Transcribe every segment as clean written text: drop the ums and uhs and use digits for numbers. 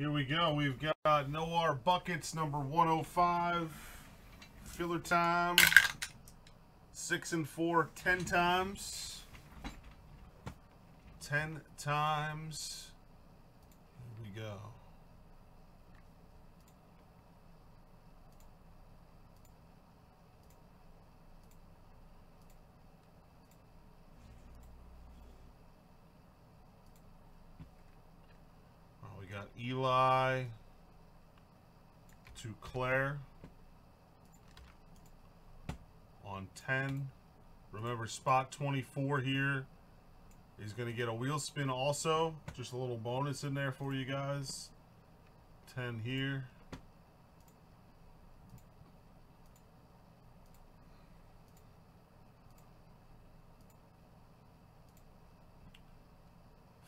Here we go. We've got Noir Buckets, number 105. Filler time. 6 and 4, 10 times. 10 times. Here we go. Got Eli to Claire on 10. Remember, spot 24 here is going to get a wheel spin also. Just a little bonus in there for you guys. 10 here.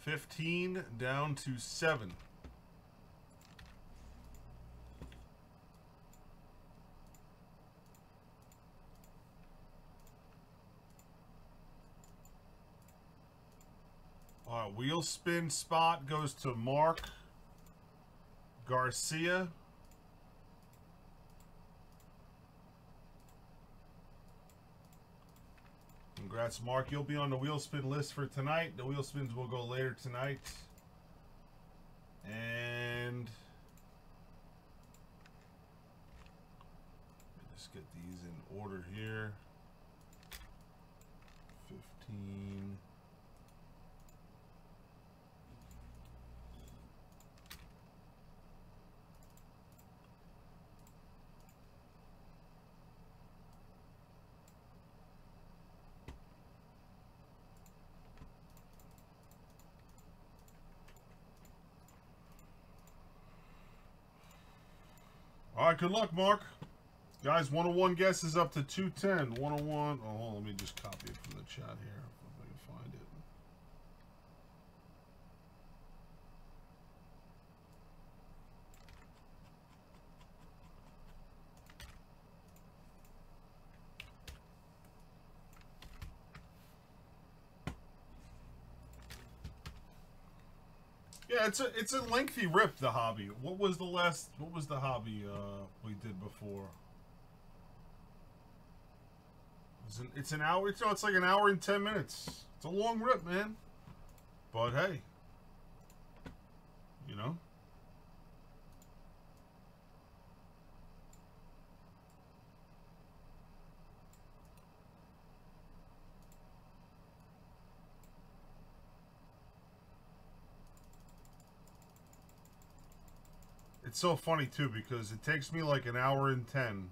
$15 down to $7. Wheel spin spot goes to Mark Garcia. Congrats, Mark. You'll be on the wheel spin list for tonight. The wheel spins will go later tonight. And let's get these in order here. 15. Alright, good luck, Mark. Guys, 101 guesses up to 210. 101. Oh, hold on, let me just copy it from the chat here. If I can find it. Yeah, it's a lengthy rip, the hobby. What was the hobby we did before? It's an hour. It's like an hour and 10 minutes. It's a long rip, man. But hey, you know. It's so funny too, because it takes me like an hour and 10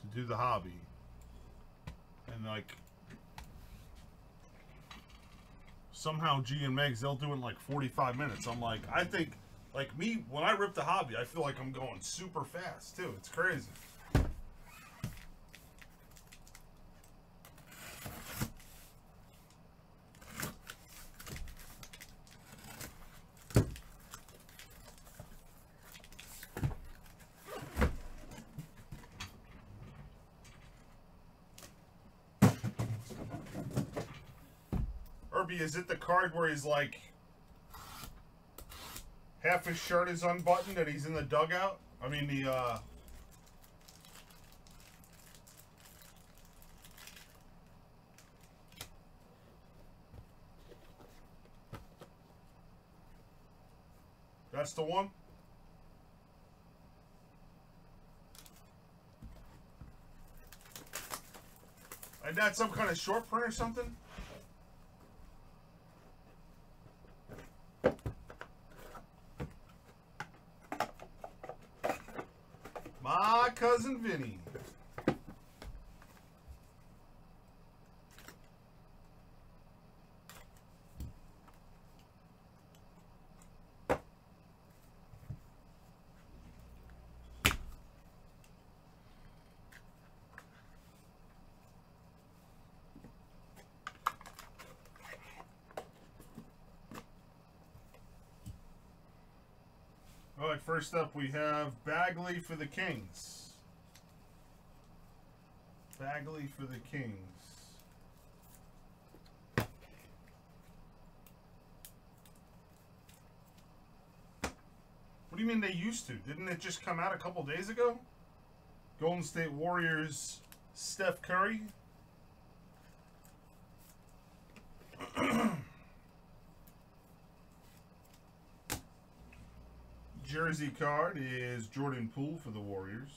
to do the hobby, and like somehow G and Megs, they'll do it in like 45 minutes. I'm like, I think like me, when I rip the hobby, I feel like I'm going super fast too. It's crazy. Is it the card where he's like half his shirt is unbuttoned and he's in the dugout? I mean the that's the one? And that's some kind of short print or something? My cousin Vinny. All right, first up we have Bagley for the Kings. Bagley for the Kings. What do you mean they used to? Didn't it just come out a couple days ago? Golden State Warriors, Steph Curry. Jersey card is Jordan Poole for the Warriors.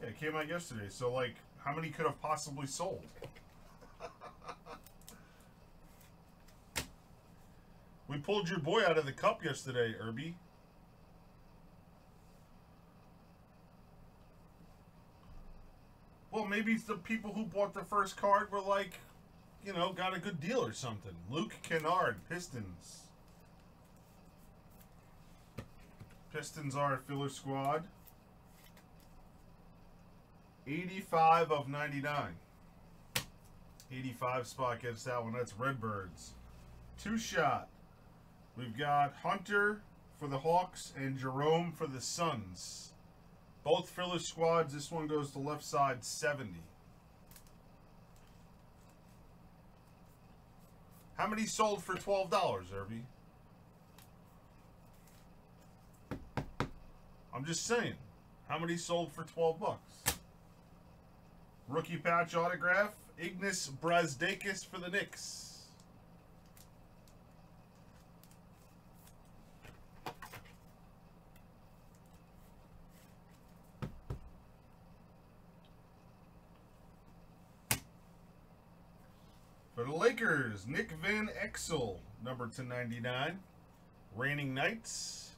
Yeah, it came out yesterday, so like, how many could have possibly sold? We pulled your boy out of the cup yesterday, Irby. Well, maybe it's the people who bought the first card were like, you know, got a good deal or something. Luke Kennard, Pistons. Pistons are a filler squad. 85 of 99. 85 spot gets that one. That's Redbirds. Two shot. We've got Hunter for the Hawks and Jerome for the Suns. Both filler squads. This one goes to left side 70. How many sold for $12, Irby? I'm just saying. How many sold for 12 bucks? Rookie patch autograph. Ignas Brazdeikis for the Knicks. For the Lakers, Nick Van Exel, number 299. Reigning Knights.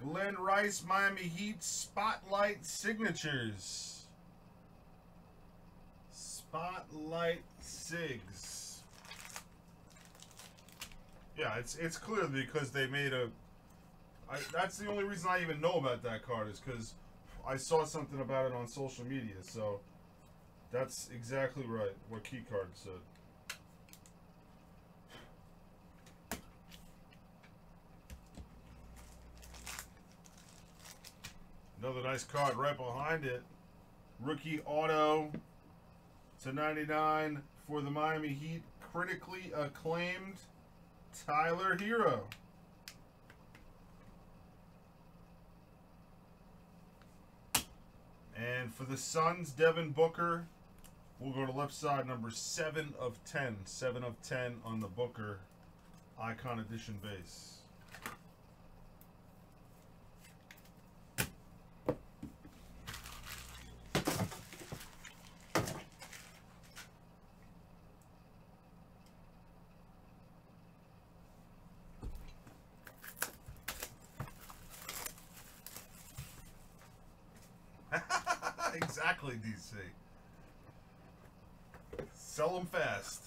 Lynn Rice, Miami Heat, Spotlight Signatures. Spotlight Sigs. Yeah, it's clearly because they made a... that's the only reason I even know about that card is because I saw something about it on social media. So that's exactly right, what Key Card said. Another nice card right behind it. Rookie auto /99 for the Miami Heat. Critically acclaimed Tyler Herro. And for the Suns, Devin Booker. We'll go to left side number 7 of 10. 7 of 10 on the Booker Icon Edition base. Exactly, DC. Sell them fast.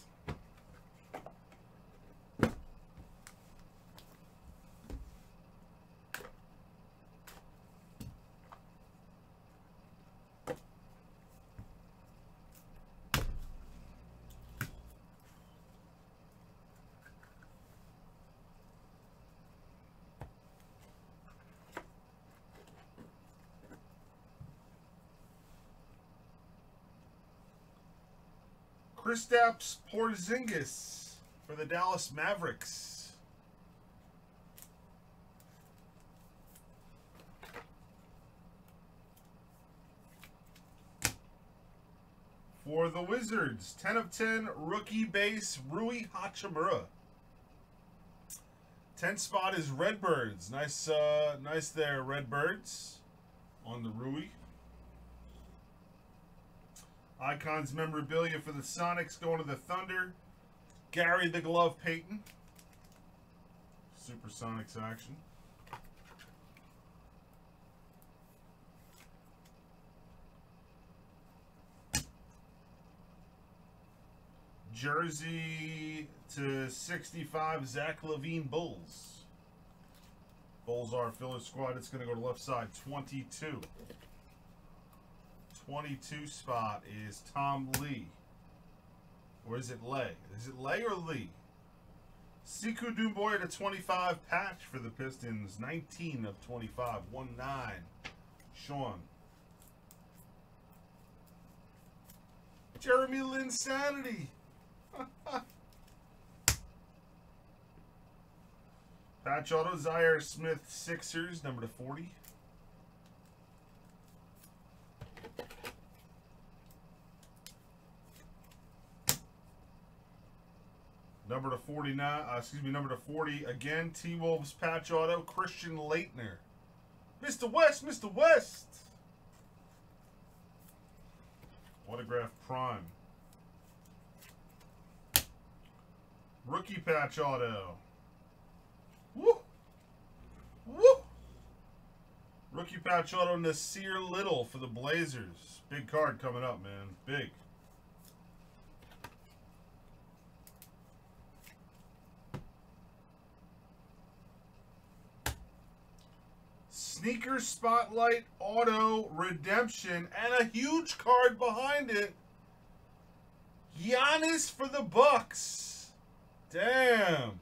Kristaps Porzingis for the Dallas Mavericks. For the Wizards, 10 of 10 rookie base Rui Hachimura. 10th spot is Redbirds. Nice, nice there, Redbirds on the Rui. Icons memorabilia for the Sonics going to the Thunder. Gary the Glove Payton. Supersonics action. Jersey /65 Zach Lavine Bulls. Bulls are filler squad. It's going to go to left side 22. 22 spot is Tom Lee. Or is it Lay? Is it Lay or Lee? Siku Dubois to 25 patch for the Pistons. 19 of 25, 1-9. Sean. Jeremy Lin Sanity. Patch auto, Zaire Smith Sixers, number to 40. Number to 49, number to 40 again, T-Wolves patch auto, Christian Laettner. Mr. West, Mr. West! Autograph Prime. Rookie patch auto. Woo! Woo! Rookie patch auto, Nasir Little for the Blazers. Big card coming up, man. Big. Sneaker Spotlight Auto Redemption, and a huge card behind it. Giannis for the Bucks. Damn.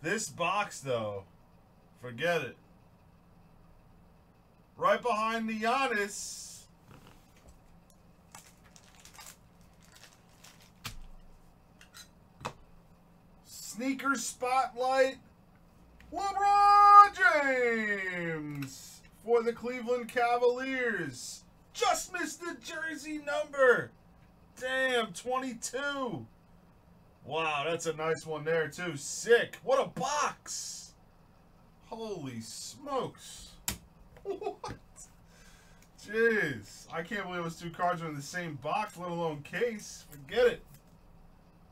This box, though, forget it. Right behind the Giannis. Sneaker Spotlight. LeBron James for the Cleveland Cavaliers. Just missed the jersey number. Damn, 22. Wow, that's a nice one there, too. Sick. What a box. Holy smokes. What? Jeez. I can't believe those two cards are in the same box, let alone case. Forget it.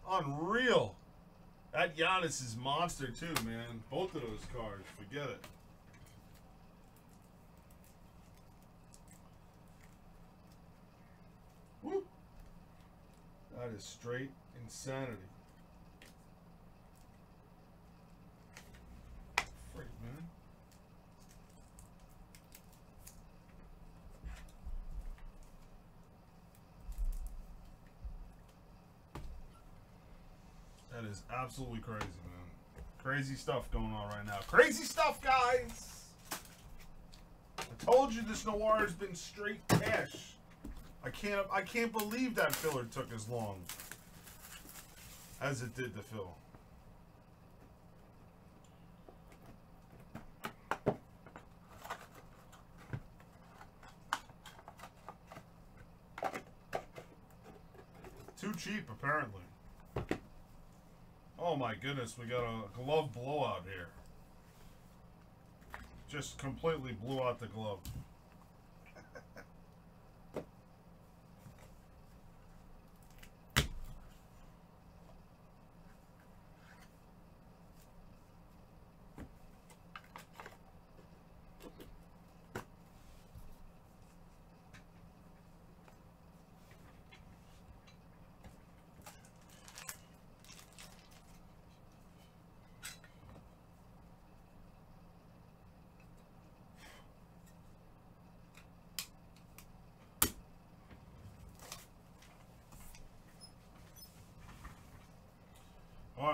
Unreal. That Giannis is monster too, man. Both of those cards, forget it. Woo. That is straight insanity. Freak, man. That is absolutely crazy, man. Crazy stuff going on right now. Crazy stuff, guys! I told you this Noir has been straight cash. I can't believe that filler took as long as it did to fill. Too cheap, apparently. Oh my goodness, we got a glove blowout here. Just completely blew out the glove.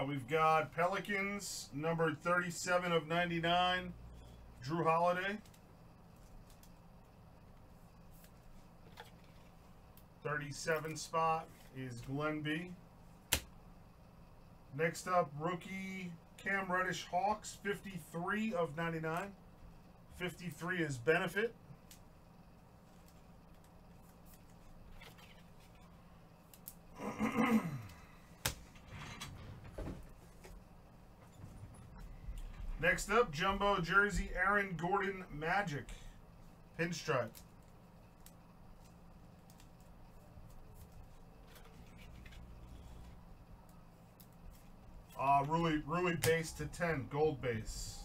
We've got Pelicans, number 37 of 99, Drew Holiday. 37 spot is Glenn B. Next up, rookie Cam Reddish Hawks, 53 of 99. 53 is Benefit. Next up, Jumbo Jersey, Aaron Gordon Magic, Pinstripe. Rui base to 10, gold base.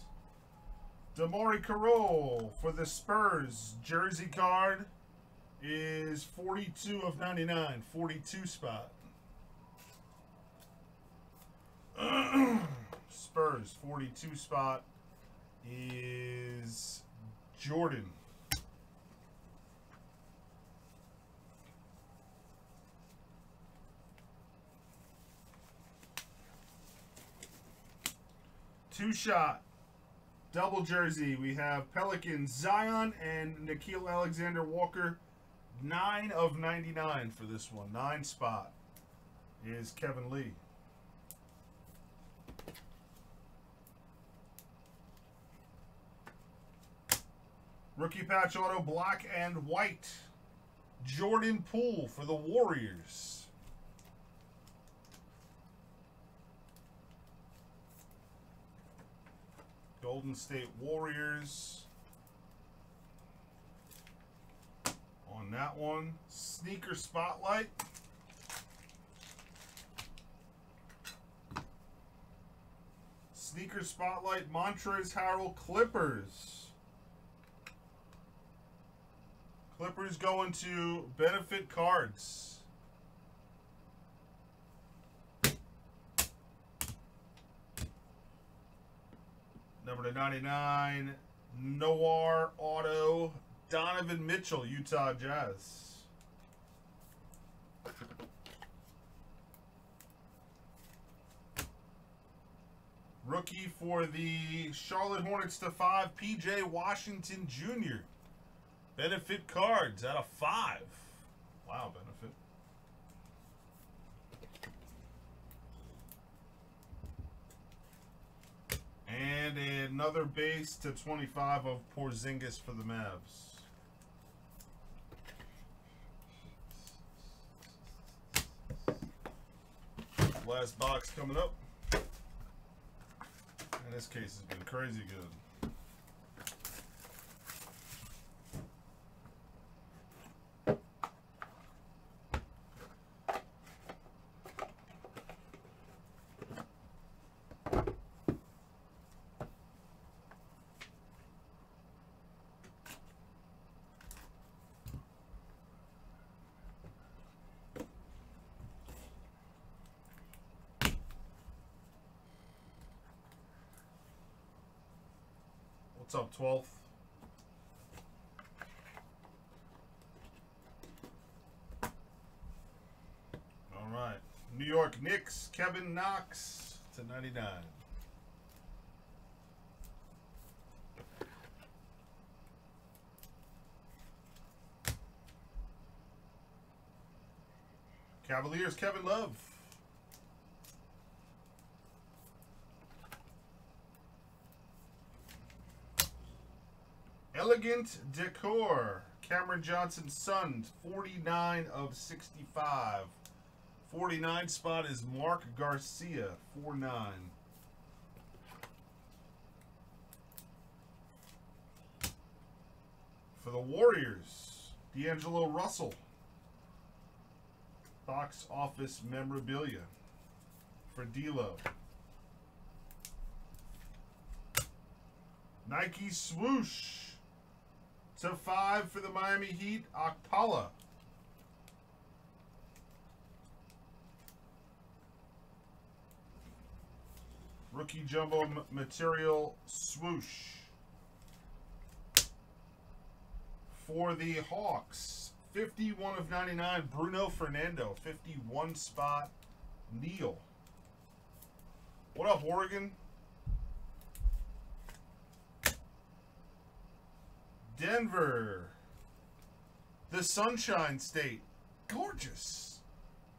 Damari Carroll for the Spurs, jersey card is 42 of 99, 42 spot. Spurs, 42 spot is Jordan. Two-shot. Double jersey. We have Pelicans, Zion, and Nikhil Alexander Walker. 9 of 99 for this one. 9 spot is Kevin Lee. Rookie patch auto, black and white. Jordan Poole for the Warriors. Golden State Warriors. On that one, sneaker spotlight. Sneaker spotlight, Montrezl Harrell Clippers. Clippers going to Benefit Cards. Number /99, Noir Auto, Donovan Mitchell, Utah Jazz. Rookie for the Charlotte Hornets /5, PJ Washington Jr. Benefit Cards /5. Wow, Benefit. And another base /25 of Porzingis for the Mavs. Last box coming up. And this case has been crazy good. What's up, 12th? All right. New York Knicks, Kevin Knox /99. Cavaliers, Kevin Love. Elegant Decor, Cameron Johnson's son, 49 of 65. 49 spot is Mark Garcia, 4-9. For the Warriors, D'Angelo Russell. Box office memorabilia for D'Lo. Nike Swoosh. /5 for the Miami Heat, Okpala. Rookie Jumbo Material Swoosh. For the Hawks, 51 of 99, Bruno Fernando, 51 spot, Neal. What up, Oregon? Denver, the Sunshine State, gorgeous,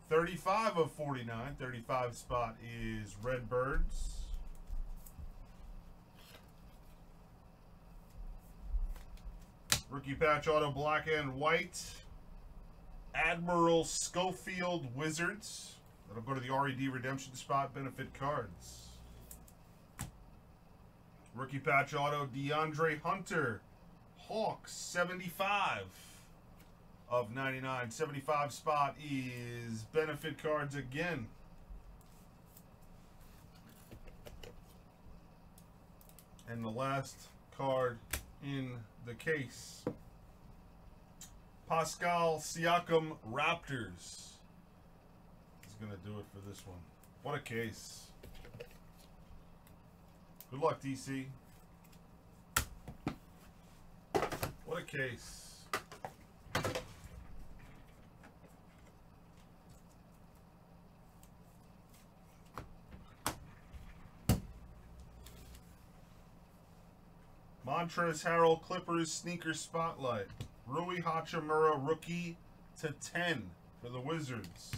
35 of 49, 35 spot is Redbirds. Rookie patch auto, black and white, Admiral Schofield Wizards. That'll go to the RED redemption spot, Benefit Cards. Rookie patch auto, DeAndre Hunter. Hawks, 75 of 99. 75 spot is Benefit Cards again. And the last card in the case. Pascal Siakam Raptors. He's going to do it for this one. What a case. Good luck, DC. What a case. Montrezl Harrell, Clippers sneaker spotlight. Rui Hachimura, rookie /10 for the Wizards.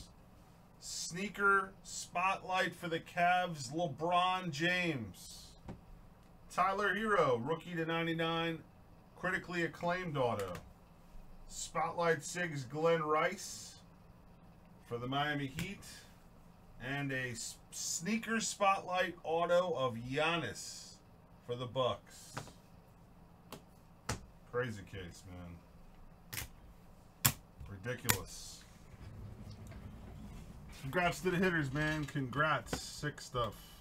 Sneaker spotlight for the Cavs, LeBron James. Tyler Herro, rookie /99, critically acclaimed auto. Spotlight Sigs, Glenn Rice for the Miami Heat. And a sneaker spotlight auto of Giannis for the Bucks. Crazy case, man. Ridiculous. Congrats to the hitters, man. Congrats. Sick stuff.